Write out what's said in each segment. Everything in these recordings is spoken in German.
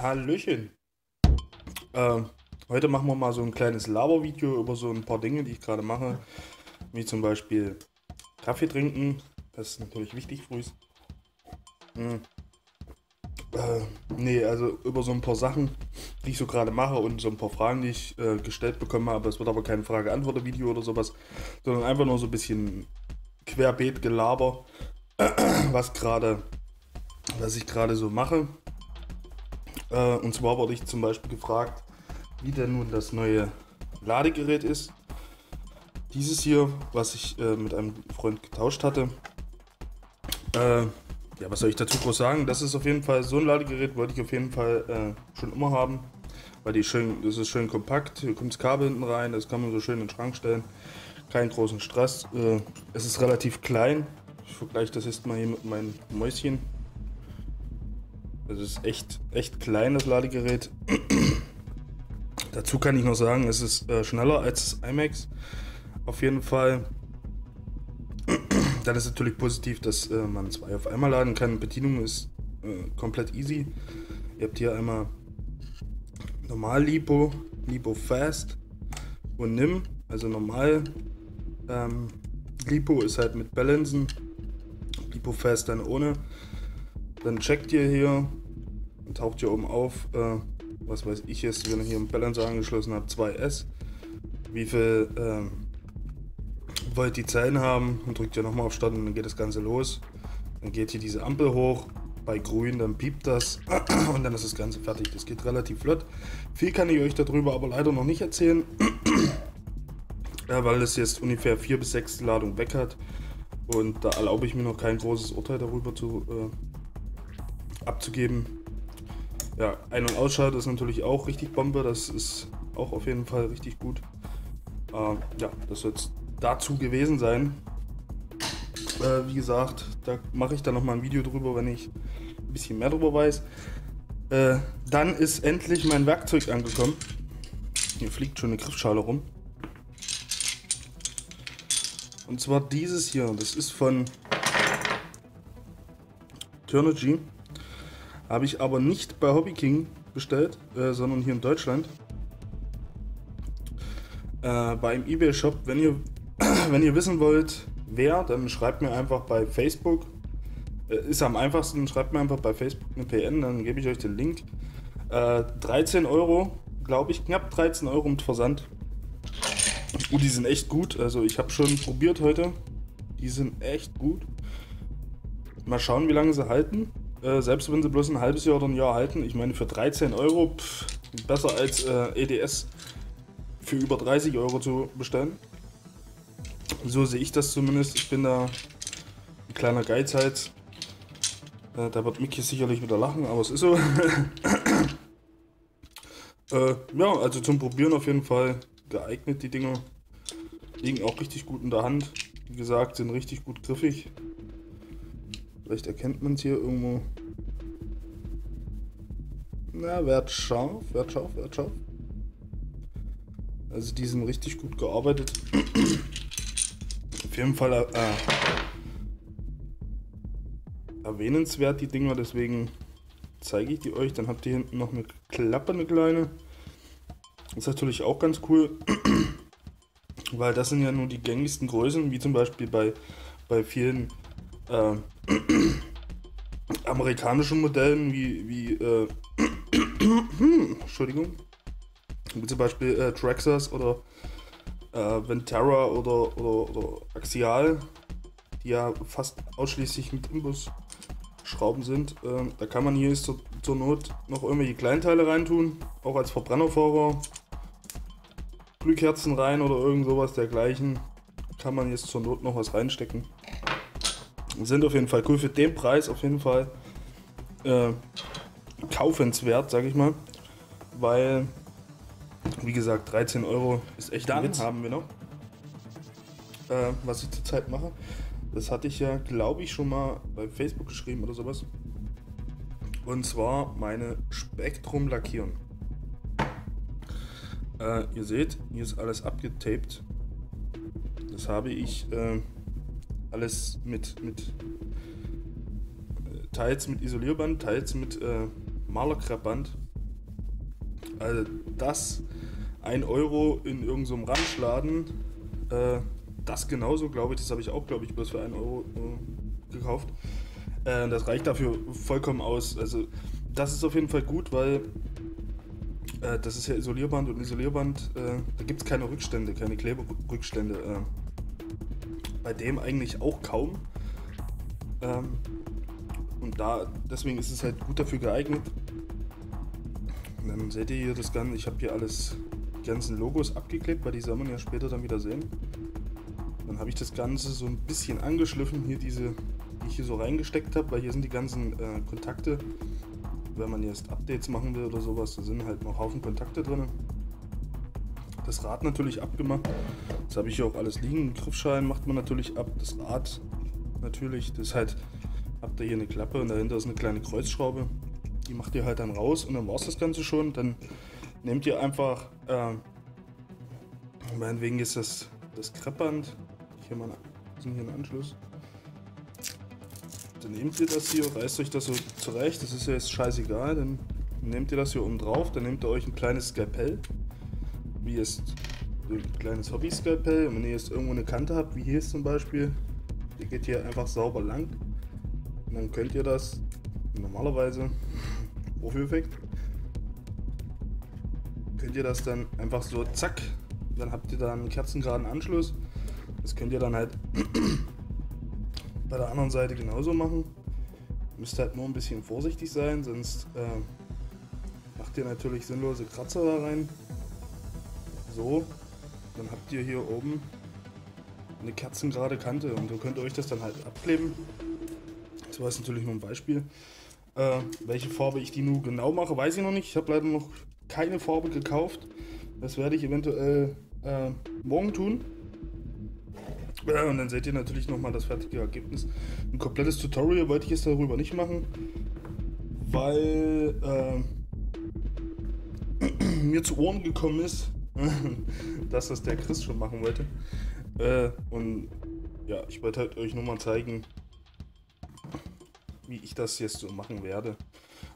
Hallöchen. Heute machen wir mal so ein kleines Labervideo über so ein paar Dinge, die ich gerade mache. Wie zum Beispiel Kaffee trinken. Das ist natürlich wichtig frühs. Also über so ein paar Sachen, die ich so gerade mache und so ein paar Fragen, die ich gestellt bekommen habe. Es wird aber kein Frage-Antwort-Video oder sowas, sondern einfach nur so ein bisschen querbeet Gelaber, was ich gerade so mache. Und zwar wurde ich zum Beispiel gefragt, wie denn nun das neue Ladegerät ist. Dieses hier, was ich mit einem Freund getauscht hatte. Ja, was soll ich dazu groß sagen? Das ist auf jeden Fall so ein Ladegerät, wollte ich auf jeden Fall schon immer haben. Weil das ist schön kompakt, hier kommt das Kabel hinten rein, das kann man so schön in den Schrank stellen. Keinen großen Stress. Es ist relativ klein. Ich vergleiche das jetzt mal hier mit meinem Mäuschen. Das ist echt klein, das Ladegerät. Dazu kann ich noch sagen, es ist schneller als das iMac. Auf jeden Fall. Dann ist natürlich positiv, dass man zwei auf einmal laden kann. Bedienung ist komplett easy. Ihr habt hier einmal normal Lipo, Lipo Fast und Nimm. Also normal Lipo ist halt mit Balancen, Lipo Fast dann ohne. Dann checkt ihr hier und taucht hier oben auf, was weiß ich jetzt, wenn ihr hier einen Balancer angeschlossen habt, 2S, wie viel Volt die Zeilen haben, und drückt ihr nochmal auf Start und dann geht das Ganze los. Dann geht hier diese Ampel hoch, bei grün, dann piept das und dann ist das Ganze fertig. Das geht relativ flott. Viel kann ich euch darüber aber leider noch nicht erzählen, ja, weil es jetzt ungefähr 4 bis 6 Ladungen weg hat und da erlaube ich mir noch kein großes Urteil darüber zu abzugeben. Ja, Ein- und Ausschalter ist natürlich auch richtig Bombe, das ist auch auf jeden Fall richtig gut. Ja, das soll es dazu gewesen sein. Wie gesagt, da mache ich dann nochmal ein Video drüber, wenn ich ein bisschen mehr drüber weiß. Dann ist endlich mein Werkzeug angekommen. Hier fliegt schon eine Griffschale rum. Und zwar dieses hier, das ist von Turnergy. Habe ich aber nicht bei Hobbyking bestellt, sondern hier in Deutschland. Bei einem eBay-Shop. Wenn ihr wissen wollt, wer, dann schreibt mir einfach bei Facebook. Ist am einfachsten, schreibt mir einfach bei Facebook eine PN, dann gebe ich euch den Link. 13 Euro, glaube ich, knapp 13 Euro mit Versand. Und die sind echt gut, also ich habe schon probiert heute. Die sind echt gut. Mal schauen, wie lange sie halten. Selbst wenn sie bloß ein halbes Jahr oder ein Jahr halten, ich meine für 13 Euro, besser als EDS für über 30 Euro zu bestellen. So sehe ich das zumindest, ich bin da ein kleiner Geiz halt. Da wird Micky sicherlich wieder lachen, aber es ist so. Ja, also zum Probieren auf jeden Fall geeignet, die Dinger liegen auch richtig gut in der Hand. Wie gesagt, sind richtig gut griffig. Vielleicht erkennt man es hier irgendwo. Na, werd scharf, werd scharf, werd scharf. Also die sind richtig gut gearbeitet. Auf jeden Fall erwähnenswert die Dinger, deswegen zeige ich die euch. Dann habt ihr hinten noch eine Klappe, eine kleine. Das ist natürlich auch ganz cool, weil das sind ja nur die gängigsten Größen, wie zum Beispiel bei vielen amerikanischen Modellen wie Entschuldigung, wie zum Beispiel Traxxas oder Ventera oder Axial, die ja fast ausschließlich mit Imbusschrauben sind. Da kann man hier zur Not noch irgendwelche Kleinteile reintun, auch als Verbrennerfahrer, Glühkerzen rein oder irgend sowas dergleichen, kann man jetzt zur Not noch was reinstecken. Sind auf jeden Fall cool, für den Preis auf jeden Fall kaufenswert, sage ich mal, weil, wie gesagt, 13 Euro ist echt ein Witz. Haben wir noch, was ich zurzeit mache, das hatte ich ja, glaube ich, schon mal bei Facebook geschrieben oder sowas, und zwar meine Spektrum lackieren. Ihr seht, hier ist alles abgetaped, das habe ich alles mit teils mit Isolierband, teils mit Malerkreppband dass 1 Euro in irgendeinem Ramschladen, das genauso, glaube ich, das habe ich auch, glaube ich, bloß für 1 Euro gekauft. Das reicht dafür vollkommen aus. Also das ist auf jeden Fall gut, weil das ist ja Isolierband und Isolierband, da gibt es keine Rückstände, keine Kleberückstände. Bei dem eigentlich auch kaum. Und da, deswegen ist es halt gut dafür geeignet. Und dann seht ihr hier das Ganze, ich habe hier alles, die ganzen Logos abgeklebt, weil die soll man ja später dann wieder sehen. Dann habe ich das Ganze so ein bisschen angeschliffen, hier diese, die ich hier so reingesteckt habe, weil hier sind die ganzen Kontakte. Wenn man jetzt Updates machen will oder sowas, da sind halt noch Haufen Kontakte drin. Das Rad natürlich abgemacht, das habe ich hier auch alles liegen, den Griffschein macht man natürlich ab, das Rad natürlich, das halt, habt ihr hier eine Klappe und dahinter ist eine kleine Kreuzschraube, die macht ihr halt dann raus und dann war es das Ganze schon. Dann nehmt ihr einfach, meinetwegen ist das Kreppband, hier mal einen Anschluss. Dann nehmt ihr das hier, reißt euch das so zurecht, das ist ja jetzt scheißegal, dann nehmt ihr das hier oben drauf, dann nehmt ihr euch ein kleines Skalpell, wie jetzt ein kleines Hobby-Skalpell, und wenn ihr jetzt irgendwo eine Kante habt, wie hier ist zum Beispiel, die geht hier einfach sauber lang und dann könnt ihr das normalerweise, Profi-Effekt, könnt ihr das dann einfach so zack, dann habt ihr da einen kerzengeraden Anschluss, das könnt ihr dann halt bei der anderen Seite genauso machen. Müsst halt nur ein bisschen vorsichtig sein, sonst macht ihr natürlich sinnlose Kratzer da rein. So, dann habt ihr hier oben eine kerzengerade Kante und so könnt ihr euch das dann halt abkleben. Das war jetzt natürlich nur ein Beispiel. Welche Farbe ich die nun genau mache, weiß ich noch nicht. Ich habe leider noch keine Farbe gekauft. Das werde ich eventuell morgen tun. Ja, und dann seht ihr natürlich nochmal das fertige Ergebnis. Ein komplettes Tutorial wollte ich jetzt darüber nicht machen, weil mir zu Ohren gekommen ist, dass das der Chris schon machen wollte. Und ja, ich wollte halt euch nochmal zeigen, wie ich das jetzt so machen werde.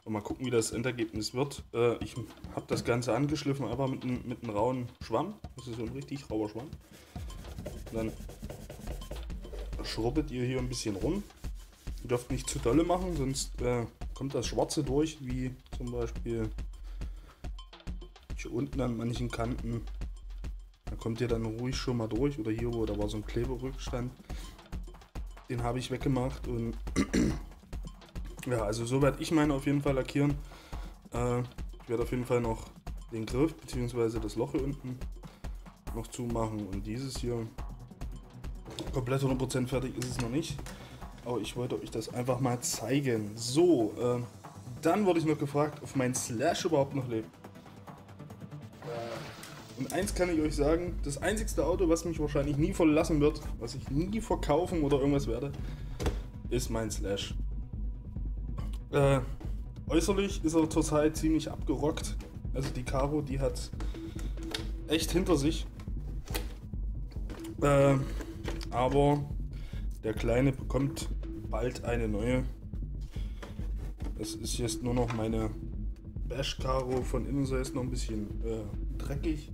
Und mal gucken, wie das Endergebnis wird. Ich habe das Ganze angeschliffen, aber mit einem rauen Schwamm. Das ist so ein richtig rauer Schwamm. Und dann schrubbet ihr hier ein bisschen rum. Ihr dürft nicht zu dolle machen, sonst kommt das Schwarze durch, wie zum Beispiel hier unten an manchen Kanten. Da kommt ihr dann ruhig schon mal durch. Oder hier, wo da war so ein Kleberückstand. Den habe ich weggemacht. Und ja, also so werde ich meine auf jeden Fall lackieren. Ich werde auf jeden Fall noch den Griff bzw. das Loch hier unten noch zumachen. Und dieses hier komplett 100% fertig ist es noch nicht, aber ich wollte euch das einfach mal zeigen. So, dann wurde ich noch gefragt, ob mein Slash überhaupt noch lebt. Und eins kann ich euch sagen, das einzigste Auto, was mich wahrscheinlich nie verlassen wird, was ich nie verkaufen oder irgendwas werde, ist mein Slash. Äußerlich ist er zurzeit ziemlich abgerockt, also die Karo, die hat echt hinter sich. Aber der Kleine bekommt bald eine neue. Das ist jetzt nur noch meine Bash-Karo. Von innen so ist noch ein bisschen dreckig,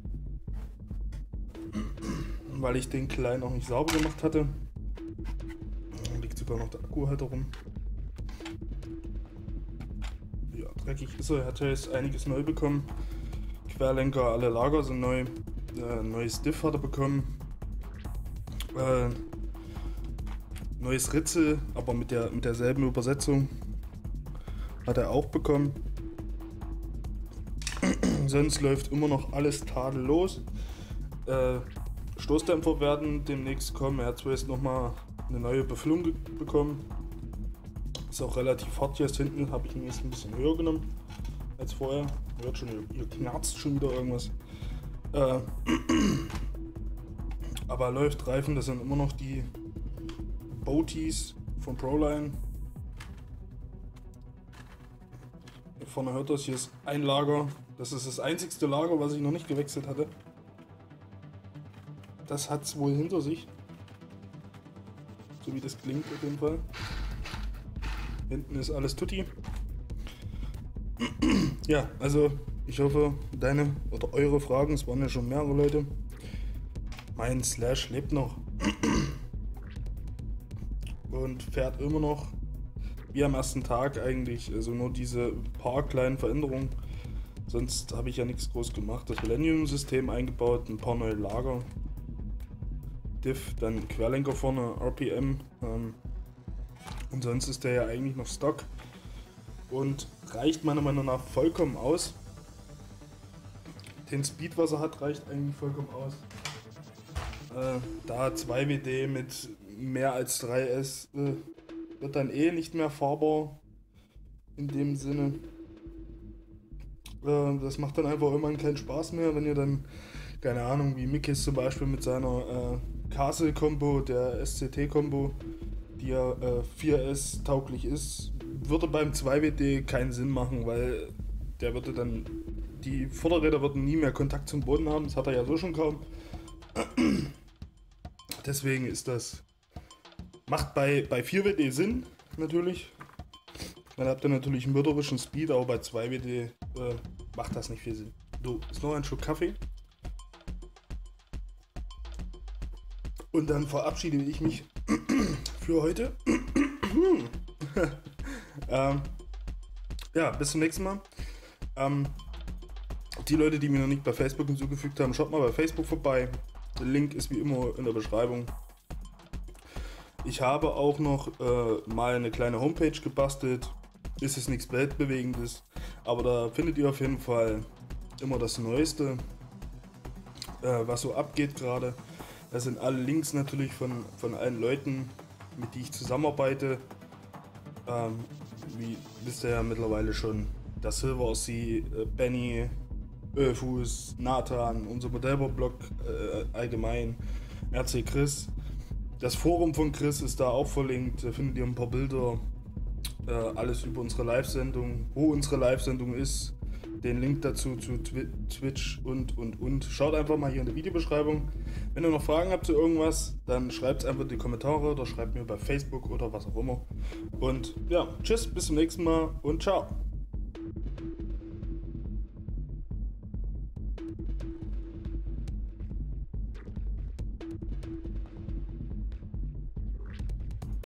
weil ich den Kleinen auch nicht sauber gemacht hatte. Da liegt sogar noch der Akkuhalter rum. Ja, dreckig ist er. Er hat ja jetzt einiges neu bekommen. Querlenker, alle Lager sind neu. Neues Diff hat er bekommen. Neues Ritzel, aber mit derselben Übersetzung hat er auch bekommen. Sonst läuft immer noch alles tadellos. Stoßdämpfer werden demnächst kommen. Er hat zwar jetzt nochmal eine neue Befüllung bekommen. Ist auch relativ hart jetzt hinten, habe ich ihn jetzt ein bisschen höher genommen als vorher. Hört schon, hier knarzt schon wieder irgendwas. Aber läuft Reifen, das sind immer noch die Boaties von Proline. Hier vorne hört das, hier ist ein Lager. Das ist das einzigste Lager, was ich noch nicht gewechselt hatte. Das hat es wohl hinter sich. So wie das klingt auf jeden Fall. Hinten ist alles tutti. Ja, also Ich hoffe, deine oder eure Fragen, es waren ja schon mehrere Leute. Mein Slash lebt noch und fährt immer noch wie am ersten Tag eigentlich, also nur diese paar kleinen Veränderungen. Sonst habe ich ja nichts groß gemacht. Das Millennium-System eingebaut, ein paar neue Lager, Diff, dann Querlenker vorne, RPM. Und sonst ist der ja eigentlich noch Stock und reicht meiner Meinung nach vollkommen aus. Den Speed, was er hat, reicht eigentlich vollkommen aus. Da 2WD mit mehr als 3S wird dann eh nicht mehr fahrbar in dem Sinne. Das macht dann einfach irgendwann keinen Spaß mehr, wenn ihr dann, keine Ahnung, wie Mikis zum Beispiel mit seiner Castle-Kombo, der SCT-Kombo, die ja 4S tauglich ist, würde beim 2WD keinen Sinn machen, weil der würde dann, die Vorderräder würden nie mehr Kontakt zum Boden haben, das hat er ja so schon kaum. Deswegen ist das, macht bei 4WD Sinn natürlich, dann habt ihr natürlich einen mörderischen Speed, aber bei 2WD macht das nicht viel Sinn. So, ist noch ein Schluck Kaffee. Und dann verabschiede ich mich für heute. Ja, bis zum nächsten Mal. Die Leute, die mir noch nicht bei Facebook hinzugefügt haben, schaut mal bei Facebook vorbei. Der Link ist wie immer in der Beschreibung. Ich habe auch noch mal eine kleine Homepage gebastelt. Ist es nichts Weltbewegendes, aber da findet ihr auf jeden Fall immer das Neueste, was so abgeht gerade. Das sind alle Links natürlich von allen Leuten, mit denen ich zusammenarbeite. Wie wisst ihr ja mittlerweile schon, daSilva, Benny, Öfus, Nathan, unser Modellbau-Blog allgemein, RC Chris. Das Forum von Chris ist da auch verlinkt, da findet ihr ein paar Bilder, alles über unsere Live-Sendung, wo unsere Live-Sendung ist, den Link dazu zu Twitch und. Schaut einfach mal hier in der Videobeschreibung. Wenn ihr noch Fragen habt zu irgendwas, dann schreibt es einfach in die Kommentare oder schreibt mir bei Facebook oder was auch immer. Und ja, tschüss, bis zum nächsten Mal und ciao.